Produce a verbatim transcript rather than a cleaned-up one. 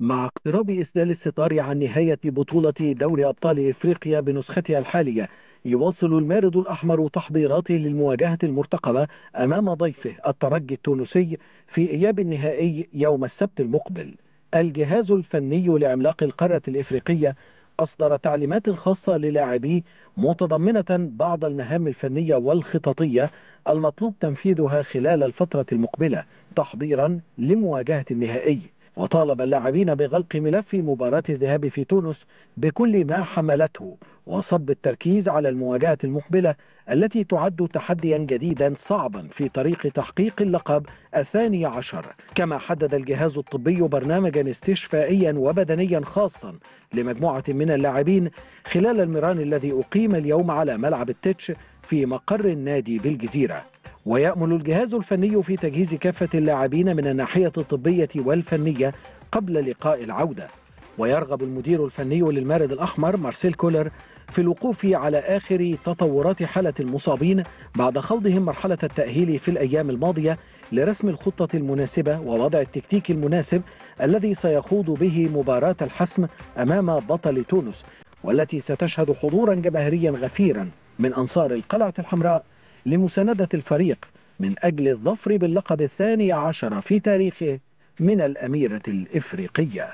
مع اقتراب إسلال الستار عن نهاية بطولة دوري أبطال إفريقيا بنسختها الحالية، يواصل المارد الأحمر تحضيراته للمواجهة المرتقبة أمام ضيفه الترجي التونسي في إياب النهائي يوم السبت المقبل. الجهاز الفني لعملاق القارة الإفريقية أصدر تعليمات خاصة للاعبيه متضمنة بعض المهام الفنية والخططية المطلوب تنفيذها خلال الفترة المقبلة تحضيرا لمواجهة النهائي، وطالب اللاعبين بغلق ملف مباراة الذهاب في تونس بكل ما حملته وصب التركيز على المواجهة المقبلة التي تعد تحديا جديدا صعبا في طريق تحقيق اللقب الثاني عشر. كما حدد الجهاز الطبي برنامجا استشفائيا وبدنيا خاصا لمجموعة من اللاعبين خلال المران الذي أقيم اليوم على ملعب التتش في مقر النادي بالجزيرة. ويأمل الجهاز الفني في تجهيز كافة اللاعبين من الناحية الطبية والفنية قبل لقاء العودة. ويرغب المدير الفني للمارد الأحمر مارسيل كولر في الوقوف على آخر تطورات حالة المصابين بعد خوضهم مرحلة التأهيل في الأيام الماضية لرسم الخطة المناسبة ووضع التكتيك المناسب الذي سيخوض به مباراة الحسم أمام بطل تونس، والتي ستشهد حضورا جماهيريا غفيرا من أنصار القلعة الحمراء لمساندة الفريق من أجل الظفر باللقب الثاني عشر في تاريخه من الأميرة الإفريقية.